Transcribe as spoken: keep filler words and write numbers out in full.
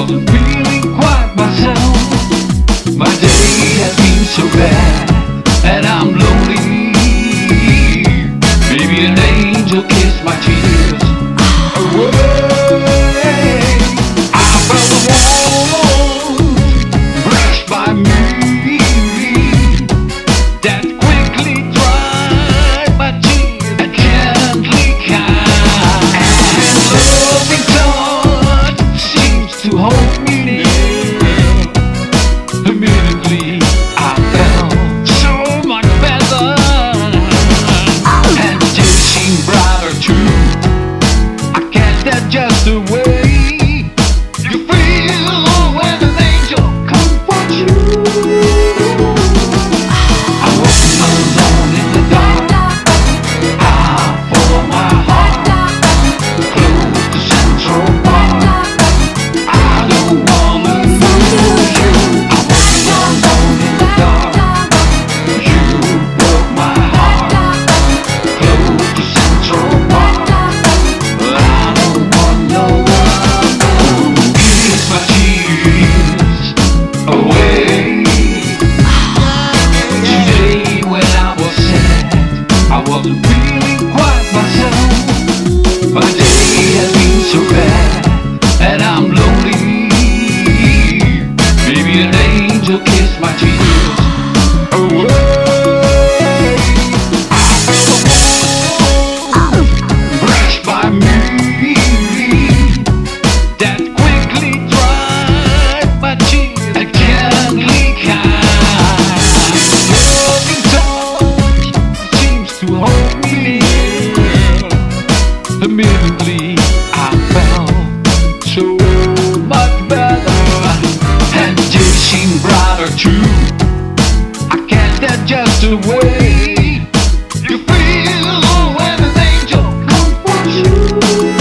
wasn't feeling quite myself. My day has been so bad, and I'm lonely. Maybe an angel kissed my tears away. I felt the walls brushed by me that quickly dried my tears and gently kind. And loving touch seems to hold me near. Immediately I felt so much better, and it seemed brighter too. I guess that's just the way you feel when an angel comforts you. I'm walking alone in the dark, I follow my heart, close to Central Park. I don't wanna lose you. I'm walking alone in the dark, you broke my heart, close to Central Park. I don't want no one to kiss my tears away. Today when I was sad, I wasn't feeling quite myself. My day has been so bad, and I'm lonely. Maybe an angel kissed my tears away. I felt the walls brushed by me that quickly dried my tears and gently kind. Loving touch seems to hold me near. Immediately I felt so much better, and it seemed brighter too. I guess that's just the way you feel when an angel comforts you.